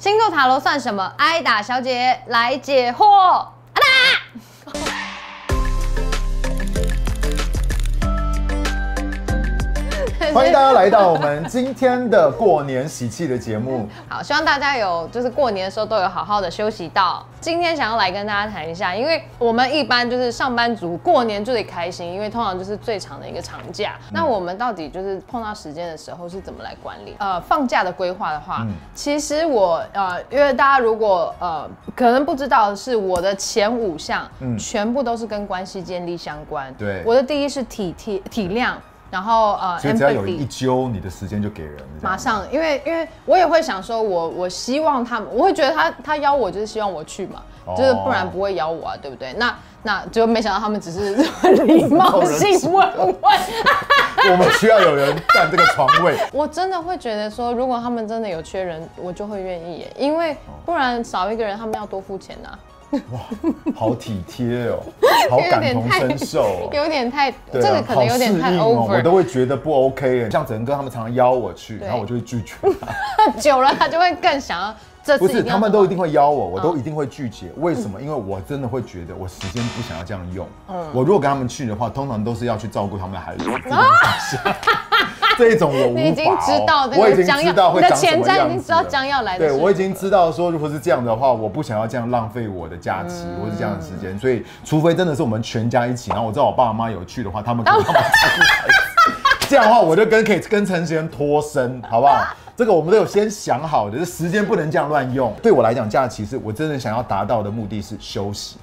星座塔罗算什么？艾达小姐来解惑。艾达，欢迎大家来到我们今天的过年喜气的节目。好，希望大家有就是过年的时候都有好好的休息到。今天想要来跟大家谈一下，因为我们一般就是上班族过年最开心，因为通常就是最长的一个长假。那我们到底就是碰到时间的时候是怎么来管理？放假的规划的话，其实我因为大家如果可能不知道的是，我的前5项全部都是跟关系建立相关。对，我的第一是体谅。然后所以只要有一揪，你的时间就给人。马上，因为我也会想说我希望他们，我会觉得他邀我就是希望我去嘛，就是不然不会邀我啊，对不对？那就没想到他们只是礼貌性问问。我们需要有人占这个床位。我真的会觉得说，如果他们真的有缺人，我就会愿意耶，因为不然少一个人，他们要多付钱啊。哇，好体贴哦，好感同身受哦，有点太，这个可能有点太 over， 我都会觉得不 OK。像整个他们常常邀我去，然后我就会拒绝。久了他就会更想要这次。不是，他们都一定会邀我，我都一定会拒绝。为什么？因为我真的会觉得我时间不想要这样用。我如果跟他们去的话，通常都是要去照顾他们的孩子。这一种我已经知道，我已经知道会长什么样子。已经知道将要来的。对，我已经知道说，如果是这样的话，我不想要这样浪费我的假期，或是这样的时间。所以，除非真的是我们全家一起，然后我知道我爸妈有去的话，他们可能这样的话，我就可以跟陈贤脱身，好不好？这个我们都有先想好的，时间不能这样乱用。对我来讲，假期是我真的想要达到的目的是休息。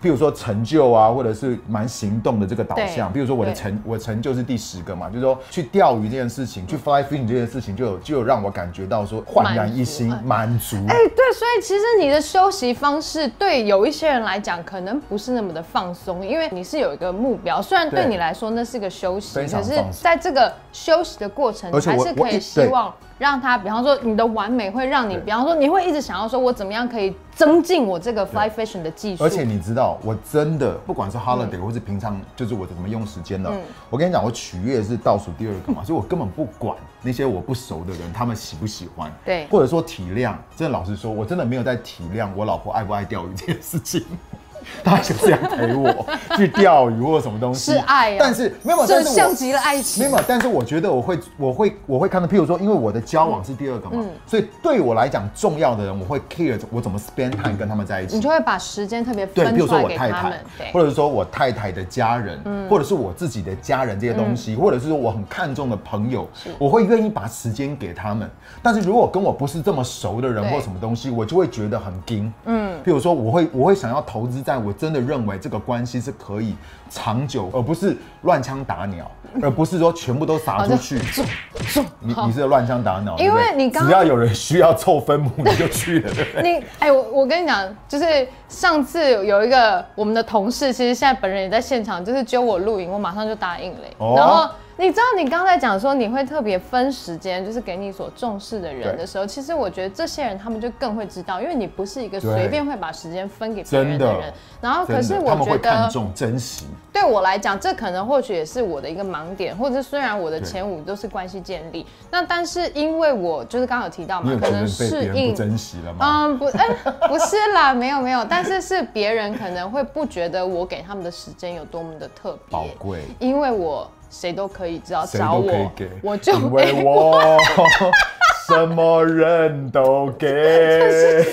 譬如说成就啊，或者是蛮行动的这个导向。譬如说我的成就是第10个嘛，就是说去钓鱼这件事情，去 fly fishing 这件事情，就有让我感觉到说焕然一新，满足。对，所以其实你的休息方式对有一些人来讲，可能不是那么的放松，因为你是有一个目标。虽然对你来说那是个休息，可是在这个休息的过程，还是可以希望让他，比方说你的完美会让你，比方说你会一直想要说，我怎么样可以增进我这个 fly fashion 的技术。而且你知道，我真的不管是 holiday 或是平常，就是我怎么用时间了。我跟你讲，我取悦是倒数第2个嘛，所以我根本不管那些我不熟的人他们喜不喜欢，对，或者说体谅。真的老实说，我真的没有在体谅我老婆爱不爱钓鱼这件事情。他就是要陪我去钓鱼或什么东西，是爱啊。但是没有，这像极了爱情。没有，但是我觉得我会看到，譬如说，因为我的交往是第2个嘛，所以对我来讲重要的人，我会 care 我怎么 spend time 跟他们在一起。你就会把时间特别分出来给他们。对，譬如说我太太，或者说我太太的家人，或者是我自己的家人这些东西，或者是说我很看重的朋友，我会愿意把时间给他们。但是如果跟我不是这么熟的人或什么东西，我就会觉得很惊。譬如说我会想要投资在我真的认为这个关系是可以长久，而不是乱枪打鸟，而不是说全部都撒出去。你是乱枪打鸟，因为你只要有人需要凑分母，你就去了。你我跟你讲，就是上次有一个我们的同事，其实现在本人也在现场，就是揪我录影，我马上就答应了。然后你知道你刚才讲说你会特别分时间，就是给你所重视的人的时候，其实我觉得这些人他们就更会知道，因为你不是一个随便会把时间分给别人的人。然后可是我觉得他们会看重珍惜。对我来讲，这可能或许也是我的一个盲点，或者虽然我的前5都是关系建立，那但是因为我就是刚刚有提到嘛，可能适应不珍惜了吗？不是啦，没有，但是是别人可能会不觉得我给他们的时间有多么的特别宝贵，因为我谁都可以知道找我，我就因为我什么人都给。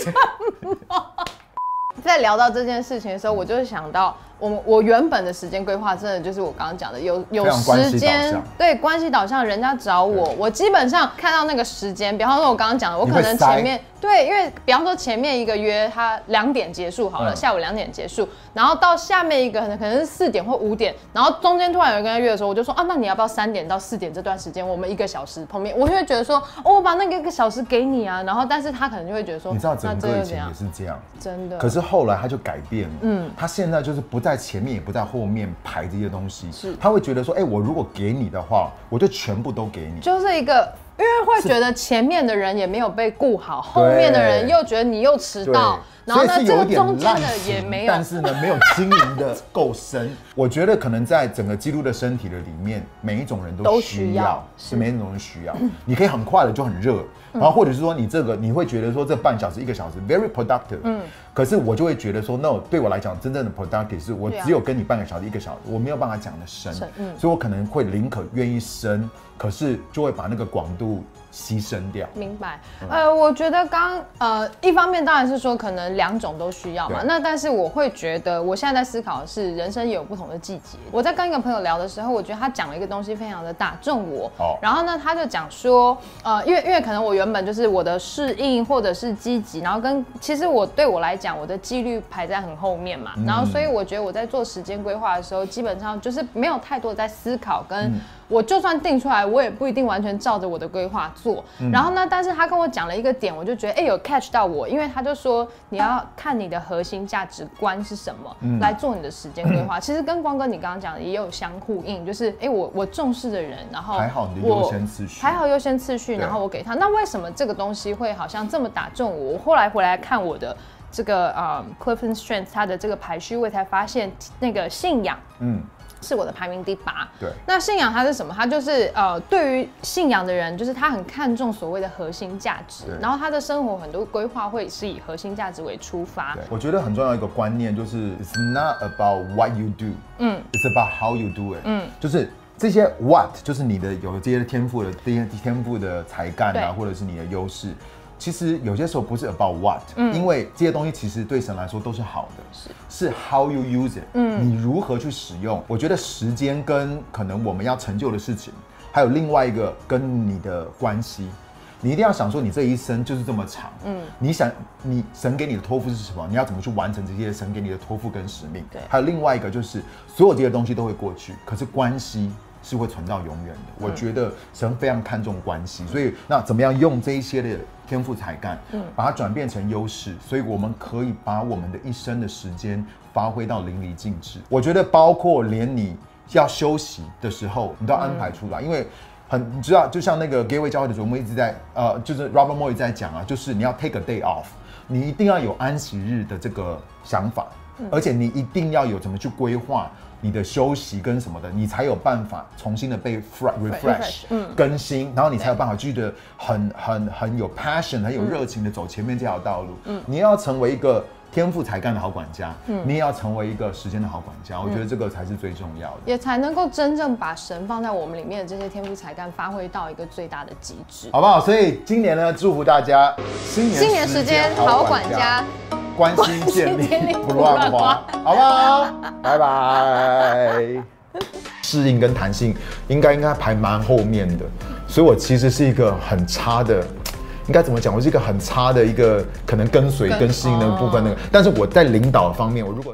在聊到这件事情的时候，我就想到我原本的时间规划，真的就是我刚刚讲的，有时间对关系导向，人家找我，我基本上看到那个时间，比方说我刚刚讲的，我可能前面对，因为比方说前面一个约他2点结束好了，下午2点结束，然后到下面一个可能是4点或5点，然后中间突然有一个人约的时候，我就说啊，那你要不要3点到4点这段时间我们1个小时碰面？我就会觉得说哦，我把那个1个小时给你啊，然后但是他可能就会觉得说，你知道整个以前也是这样，真的，可是后来他就改变了，他现在就是不在前面也不在后面排这些东西，他会觉得说，我如果给你的话，我就全部都给你，就是一个因为会觉得前面的人也没有被顾好，后面的人又觉得你又迟到，然后呢这个中间的也没有，但是呢没有经营的够深。我觉得可能在整个基督的身体的里面，每一种人都需要，是每一种人需要。你可以很快的就很热，然后或者是说你这个你会觉得说这半小时一个小时 very productive， 可是我就会觉得说 no， 对我来讲真正的 productive 是我只有跟你半个小时一个小时，我没有办法讲的深，所以我可能会宁可愿意深，可是就会把那个广度牺牲掉，明白？我觉得一方面当然是说可能两种都需要嘛。那但是我会觉得，我现在在思考的是，人生也有不同的季节。我在跟一个朋友聊的时候，我觉得他讲了一个东西非常的打中我。哦。然后呢，他就讲说，因为可能我原本就是我的适应或者是积极，然后其实对我来讲，我的纪律排在很后面嘛。然后所以我觉得我在做时间规划的时候，基本上就是没有太多在思考跟。我就算定出来，我也不一定完全照着我的规划做。然后呢，但是他跟我讲了一个点，我就觉得有 catch 到我，因为他就说你要看你的核心价值观是什么，来做你的时间规划。其实跟光哥你刚刚讲的也有相呼应，就是我重视的人，然后还好你的优先次序，还好优先次序，然后我给他。那为什么这个东西会好像这么打中我？我后来回来看我的。这个Clifton Strengths 它的这个排序位才发现，那个信仰，是我的排名第8。对，那信仰它是什么？它就是对于信仰的人，就是他很看重所谓的核心价值，然后他的生活很多规划会是以核心价值为出发。我觉得很重要一个观念就是 ，It's not about what you do，It's about how you do it，就是。这些 what 就是你的有这些天赋的才干啊，或者是你的优势。其实有些时候不是 about what，因为这些东西其实对神来说都是好的，是 how you use it，你如何去使用。我觉得时间跟可能我们要成就的事情，还有另外一个跟你的关系。你一定要想说，你这一生就是这么长，你神给你的托付是什么？你要怎么去完成这些神给你的托付跟使命？对，还有另外一个就是，所有这些东西都会过去，可是关系是会存到永远的。我觉得神非常看重关系，所以那怎么样用这一些的天赋才干，把它转变成优势，所以我们可以把我们的一生的时间发挥到淋漓尽致。我觉得包括连你要休息的时候，你都要安排出来，因为。你知道，就像那个 Gateway 教会的主牧一直在就是 Robert Moy 在讲啊，就是你要 take a day off， 你一定要有安息日的这个想法，而且你一定要有怎么去规划你的休息跟什么的，你才有办法重新的被 refresh 更新，然后你才有办法继续的很有 passion 很有热情的走前面这条道路。你要成为一个。天赋才干的好管家，你也要成为一个时间的好管家。我觉得这个才是最重要的，也才能够真正把神放在我们里面的这些天赋才干发挥到一个最大的极致，好不好？所以今年呢，祝福大家新年时间好管家，关系建立不乱花，好不好？拜拜。适应跟弹性应该排蛮后面的，所以我其实是一个很差的。应该怎么讲？我是一个很差的一个可能跟随跟适应的部分但是我在领导方面，我如果